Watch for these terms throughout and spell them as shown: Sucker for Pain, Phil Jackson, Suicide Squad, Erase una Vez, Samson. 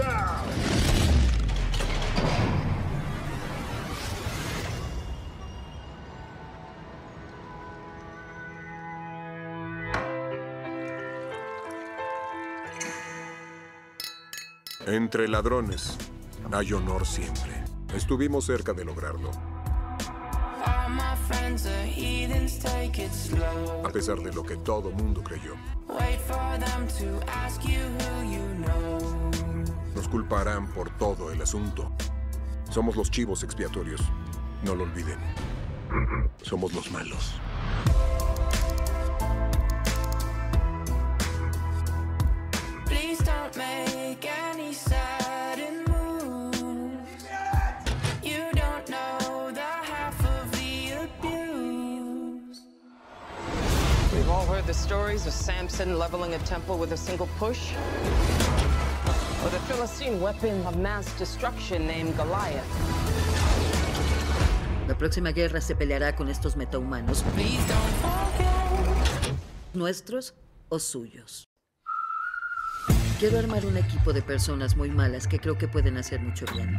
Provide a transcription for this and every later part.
down. Entre ladrones, hay honor siempre. Estuvimos cerca de lograrlo. A pesar de lo que todo mundo creyó. Nos culparán por todo el asunto. Somos los chivos expiatorios. No lo olviden. Somos los malos. We've all heard the stories of Samson leveling a temple with a single push, or the Philistine weapon of mass destruction named Goliath. La próxima guerra se peleará con estos metahumanos, nuestros o suyos. Quiero armar un equipo de personas muy malas que creo que pueden hacer mucho bien.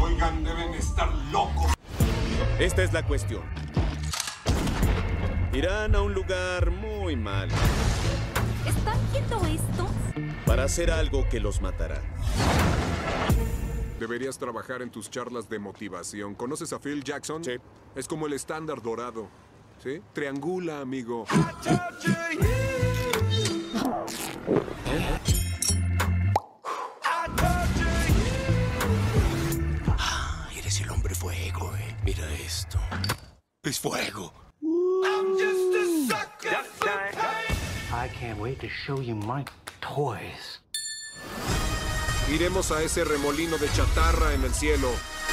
Oigan, deben estar locos. Esta es la cuestión. Irán a un lugar muy mal. ¿Están viendo esto? Para hacer algo que los matará. Deberías trabajar en tus charlas de motivación. ¿Conoces a Phil Jackson? Sí. Es como el estándar dorado. ¿Sí? Triangula, amigo. Eres el hombre fuego, eh. Mira esto. Es fuego. I'm just a sucker for pain. I can't wait to show you my toys. Iremos a ese remolino de chatarra en el cielo.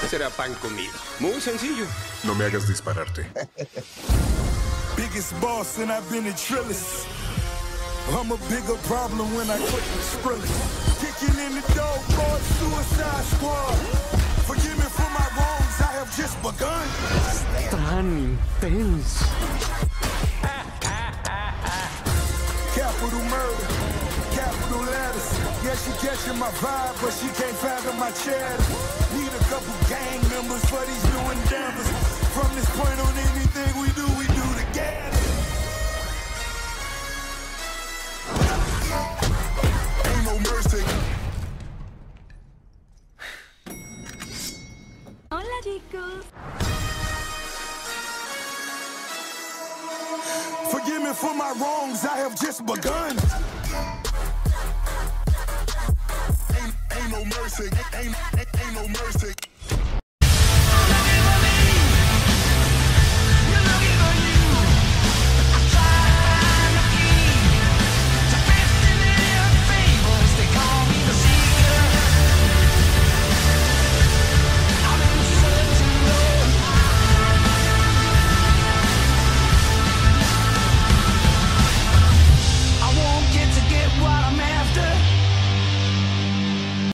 Será pan comido. Muy sencillo. No me hagas dispararte. Biggest boss and I've been a trillist. I'm a bigger problem when I quit the sprillist. Kicking in the door, boy, Suicide Squad. Forgive me for my wrongs, I have just begun. Tan intense. Capital murder. Yeah, she catching my vibe, but she can't fathom my chest. Need a couple gang members for these new endeavors. From this point on, anything we do together. Ain't no mercy. Hola, chicos. Forgive me for my wrongs, I have just begun. Ain't no mercy. Ain't no mercy.